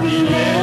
video hấp dẫn.